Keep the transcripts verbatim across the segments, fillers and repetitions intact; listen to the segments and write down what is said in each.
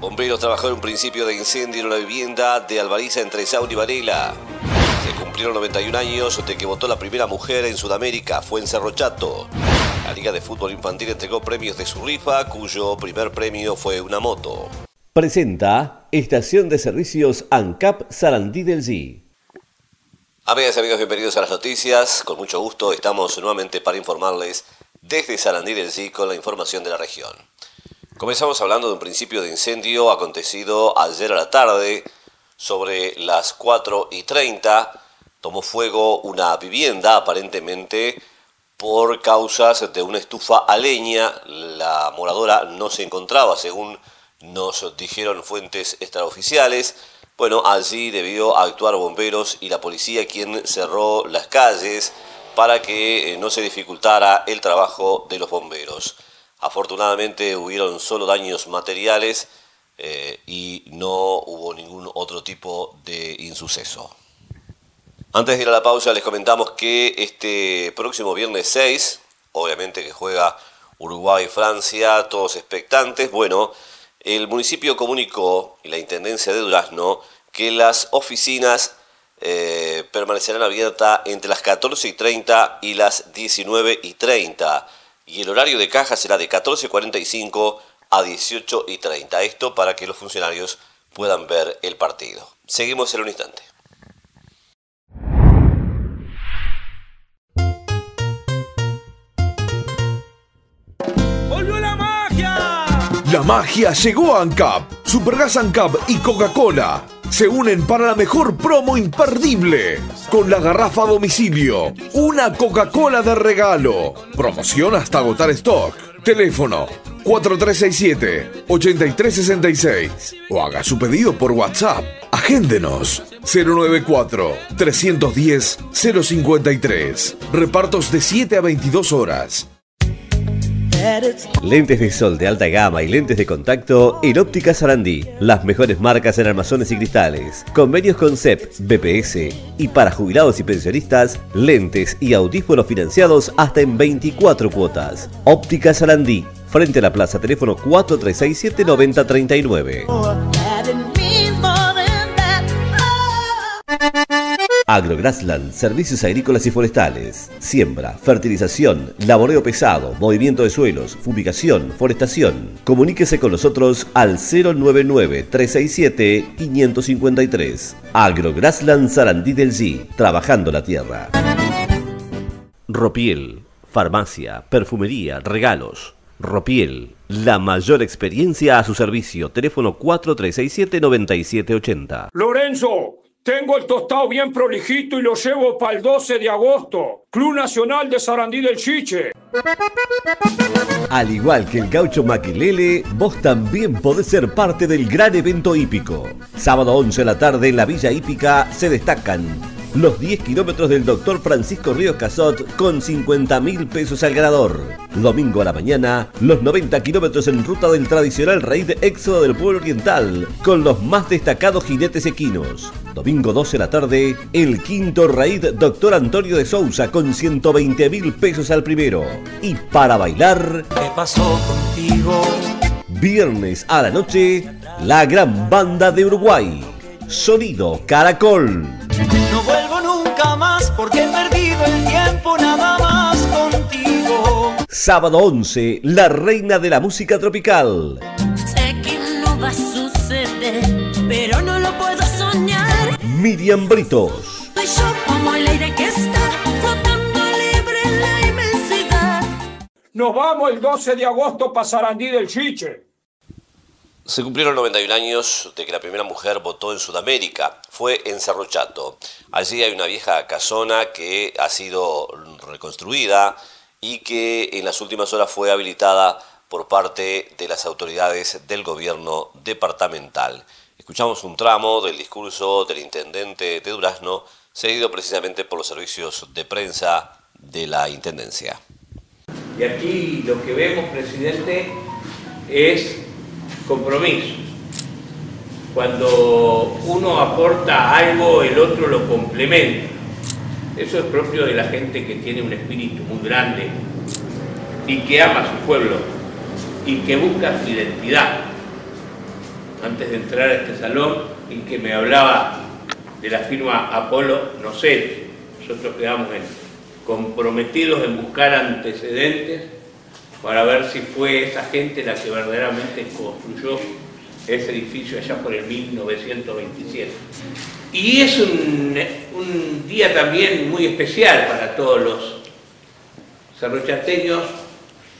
Bomberos trabajaron en principio de incendio en una vivienda de Alvariza entre Saúl y Varela. Se cumplieron noventa y un años de que votó la primera mujer en Sudamérica, fue en Cerro Chato. La Liga de Fútbol Infantil entregó premios de su rifa, cuyo primer premio fue una moto. Presenta Estación de Servicios ANCAP Sarandí del Yi. Amigas y amigos, bienvenidos a las noticias. Con mucho gusto estamos nuevamente para informarles desde Sarandí del Yi con la información de la región. Comenzamos hablando de un principio de incendio acontecido ayer a la tarde, sobre las cuatro y treinta, tomó fuego una vivienda aparentemente por causas de una estufa a leña. La moradora no se encontraba, según nos dijeron fuentes extraoficiales. Bueno, allí debió actuar bomberos y la policía, quien cerró las calles para que no se dificultara el trabajo de los bomberos. Afortunadamente hubieron solo daños materiales eh, y no hubo ningún otro tipo de insuceso. Antes de ir a la pausa les comentamos que este próximo viernes seis, obviamente que juega Uruguay-Francia, todos expectantes, bueno, el municipio comunicó, y la Intendencia de Durazno, que las oficinas eh, permanecerán abiertas entre las catorce y treinta y las diecinueve y treinta. Y el horario de caja será de catorce cuarenta y cinco a dieciocho y treinta. Esto para que los funcionarios puedan ver el partido. Seguimos en un instante. ¡Volvió la magia! La magia llegó a ANCAP. Supergas ANCAP y Coca-Cola se unen para la mejor promo imperdible. Con la garrafa a domicilio, una Coca-Cola de regalo. Promoción hasta agotar stock. Teléfono cuatro tres seis siete, ocho tres seis seis o haga su pedido por WhatsApp. Agéndenos cero nueve cuatro, tres uno cero, cero cinco tres. Repartos de siete a veintidós horas. Lentes de sol de alta gama y lentes de contacto en Óptica Sarandí. Las mejores marcas en armazones y cristales. Convenios con C E P, B P S y para jubilados y pensionistas, lentes y audífonos financiados hasta en veinticuatro cuotas. Óptica Sarandí, frente a la plaza, teléfono cuatro tres seis siete, nueve cero tres nueve. Agrograssland, servicios agrícolas y forestales, siembra, fertilización, laboreo pesado, movimiento de suelos, fumigación, forestación. Comuníquese con nosotros al cero nueve nueve, tres seis siete, cinco cinco tres. Agrograssland Sarandí del Yi, trabajando la tierra. Ropiel, farmacia, perfumería, regalos. Ropiel, la mayor experiencia a su servicio. Teléfono cuatro tres seis siete, nueve siete ocho cero. ¡Lorenzo! Tengo el tostado bien prolijito y lo llevo para el doce de agosto. Club Nacional de Sarandí del Chiche. Al igual que el gaucho Maquilele, vos también podés ser parte del gran evento hípico. Sábado once de la tarde en la Villa Hípica se destacan los diez kilómetros del doctor Francisco Ríos Casot con cincuenta mil pesos al ganador. Domingo a la mañana, los noventa kilómetros en ruta del tradicional raid Éxodo del Pueblo Oriental con los más destacados jinetes equinos. Domingo doce de la tarde, el quinto raid doctor Antonio de Sousa con ciento veinte mil pesos al primero. Y para bailar, ¿qué pasó contigo? Viernes a la noche, la gran banda de Uruguay, Sonido Caracol. No vuelvo nunca más porque he perdido el tiempo nada más contigo. Sábado once, la reina de la música tropical. Sé que no va a suceder, pero no lo puedo soñar. Miriam Britos. Soy yo como el aire que está flotando libre en la inmensidad. Nos vamos el doce de agosto para Sarandí del Chiche. Se cumplieron noventa y un años de que la primera mujer votó en Sudamérica. Fue en Cerro Chato. Allí hay una vieja casona que ha sido reconstruida y que en las últimas horas fue habilitada por parte de las autoridades del gobierno departamental. Escuchamos un tramo del discurso del intendente de Durazno, seguido precisamente por los servicios de prensa de la Intendencia. Y aquí lo que vemos, presidente, es compromiso. Cuando uno aporta algo, el otro lo complementa. Eso es propio de la gente que tiene un espíritu muy grande y que ama a su pueblo y que busca su identidad. antes de entrar a este salón y que me hablaba de la firma Apolo, no sé, nosotros quedamos en, comprometidos en buscar antecedentes para ver si fue esa gente la que verdaderamente construyó ese edificio allá por el mil novecientos veintisiete. Y es un, un día también muy especial para todos los cerrochateños,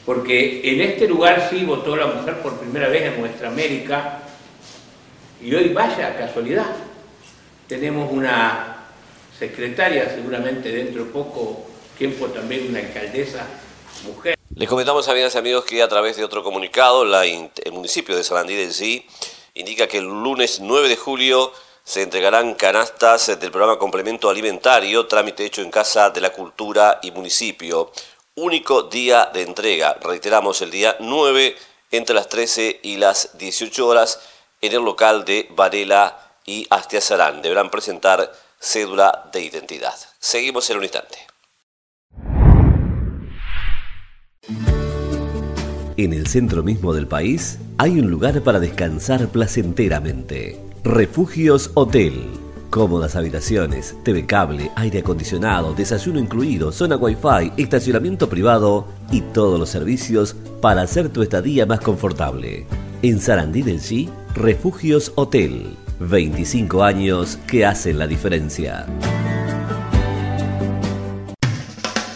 porque en este lugar sí votó la mujer por primera vez en nuestra América, y hoy vaya casualidad, tenemos una secretaria, seguramente dentro de poco tiempo también una alcaldesa mujer. Les comentamos, amigas y amigos, que a través de otro comunicado, la, el municipio de Sarandí del Yi indica que el lunes nueve de julio se entregarán canastas del programa Complemento Alimentario, trámite hecho en Casa de la Cultura y Municipio. Único día de entrega, reiteramos, el día nueve, entre las trece y las dieciocho horas, en el local de Varela y Astiazarán. Deberán presentar cédula de identidad. Seguimos en un instante. En el centro mismo del país hay un lugar para descansar placenteramente. Refugios Hotel. Cómodas habitaciones, T V cable, aire acondicionado, desayuno incluido, zona wifi, estacionamiento privado y todos los servicios para hacer tu estadía más confortable. En Sarandí del Yi, Refugios Hotel. veinticinco años que hacen la diferencia.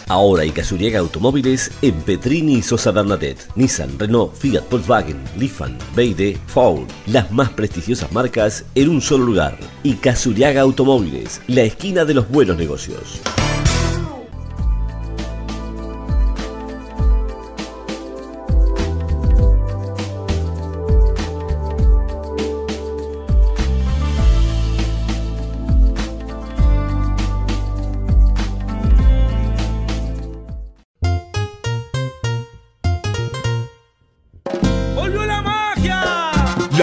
Ahora Icazuriaga Automóviles en Petrini y Sosa Bernadet. Nissan, Renault, Fiat, Volkswagen, Lifan, Beide, Ford. Las más prestigiosas marcas en un solo lugar. Icazuriaga Automóviles, la esquina de los buenos negocios.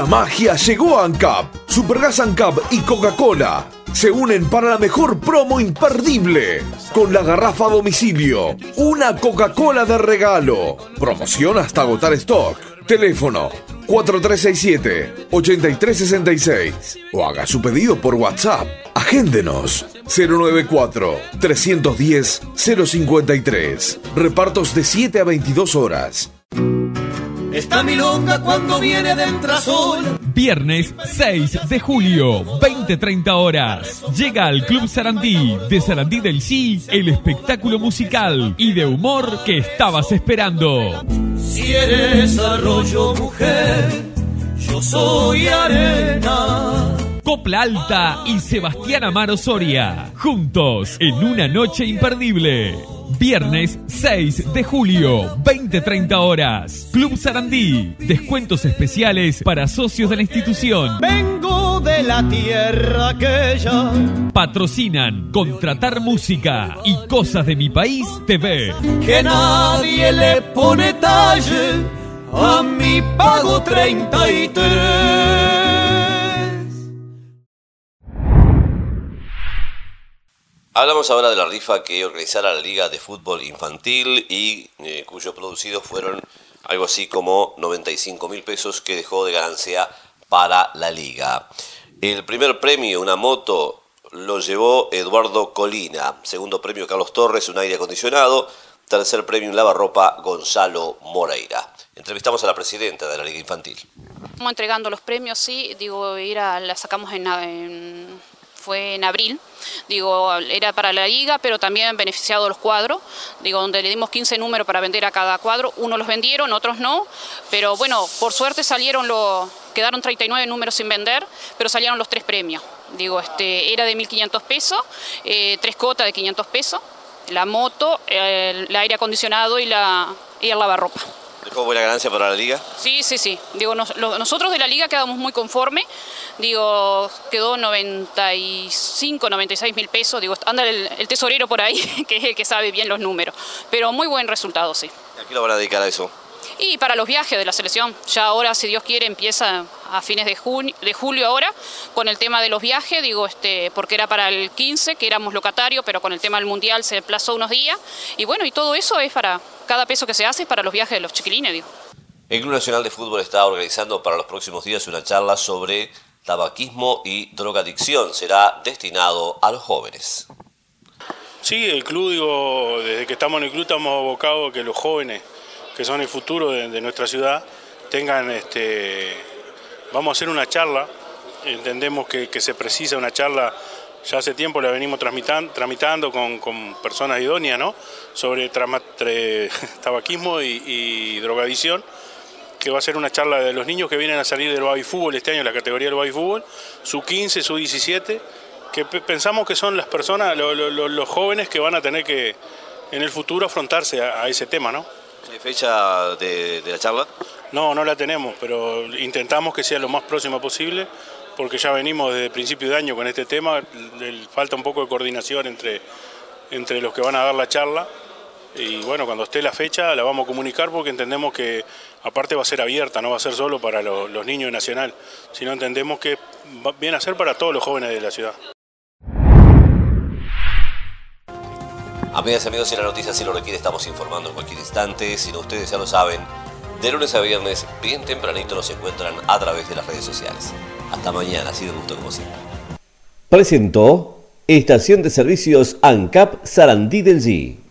Magia llegó a ANCAP. Supergas ANCAP y Coca-Cola se unen para la mejor promo imperdible. Con la garrafa a domicilio, una Coca-Cola de regalo. Promoción hasta agotar stock. Teléfono cuatro tres seis siete, ocho tres seis seis o haga su pedido por WhatsApp. Agéndenos cero nueve cuatro, tres uno cero, cero cinco tres. Repartos de siete a veintidós horas. Está milonga cuando viene de Entrasol. Viernes seis de julio, veinte treinta horas. Llega al Club Sarandí de Sarandí del Yi el espectáculo musical y de humor que estabas esperando. Si eres arroyo, mujer, yo soy arena. Copla Alta y Sebastián Amaro Soria, juntos en una noche imperdible. Viernes seis de julio, veinte treinta horas. Club Sarandí. Descuentos especiales para socios de la institución. Vengo de la tierra aquella. Patrocinan Contratar Música y Cosas de mi País T V. Que nadie le pone talle a mi pago treinta y tres. Hablamos ahora de la rifa que organizara la Liga de Fútbol Infantil y eh, cuyos producidos fueron algo así como noventa y cinco mil pesos que dejó de ganancia para la Liga. El primer premio, una moto, lo llevó Eduardo Colina. Segundo premio, Carlos Torres, un aire acondicionado. Tercer premio, un lavarropa, Gonzalo Moreira. Entrevistamos a la presidenta de la Liga Infantil. Estamos entregando los premios, sí, digo, ir a, la sacamos en... en... fue en abril, digo, era para la liga, pero también han beneficiado los cuadros, digo, donde le dimos quince números para vender a cada cuadro, unos los vendieron, otros no, pero bueno, por suerte salieron los, quedaron treinta y nueve números sin vender, pero salieron los tres premios, digo, este, era de mil quinientos pesos, eh, tres cuotas de quinientos pesos, la moto, el, el aire acondicionado y, la, y el lavarropa. ¿Dejó buena ganancia para la liga? Sí, sí, sí. Digo, nos, lo, nosotros de la liga quedamos muy conformes. Digo, quedó noventa y cinco, noventa y seis mil pesos. Digo, anda el, el tesorero por ahí, que es el que sabe bien los números. Pero muy buen resultado, sí. ¿A qué lo van a dedicar a eso? Y para los viajes de la selección. Ya ahora, si Dios quiere, empieza a fines de, junio, de julio ahora con el tema de los viajes, digo, este, porque era para el quince, que éramos locatarios, pero con el tema del Mundial se aplazó unos días. Y bueno, y todo eso es para... Cada peso que se hace es para los viajes de los chiquilines, digo. El Club Nacional de Fútbol está organizando para los próximos días una charla sobre tabaquismo y drogadicción. Será destinado a los jóvenes. Sí, el club, digo, desde que estamos en el club estamos abocados a que los jóvenes, que son el futuro de, de nuestra ciudad, tengan, este, vamos a hacer una charla, entendemos que, que se precisa una charla, ya hace tiempo la venimos tramitando, tramitando con, con personas idóneas, ¿no? Sobre trama, tre, tabaquismo y, y drogadicción, que va a ser una charla de los niños que vienen a salir del baby fútbol este año, la categoría del baby fútbol, su quince, su diecisiete, que pensamos que son las personas, lo, lo, los jóvenes que van a tener que en el futuro afrontarse a, a ese tema, ¿no? ¿Tiene fecha de, de la charla? No, no la tenemos, pero intentamos que sea lo más próximo posible, porque ya venimos desde principio de año con este tema, falta un poco de coordinación entre, entre los que van a dar la charla, y bueno, cuando esté la fecha la vamos a comunicar porque entendemos que aparte va a ser abierta, no va a ser solo para lo, los niños de Nacional, sino entendemos que viene a ser para todos los jóvenes de la ciudad. Amigas y amigos, si la noticia así lo requiere, estamos informando en cualquier instante. Si no, ustedes ya lo saben, de lunes a viernes, bien tempranito nos encuentran a través de las redes sociales. Hasta mañana, ha sido un gusto como siempre. Presentó Estación de Servicios ANCAP Sarandí del Yi.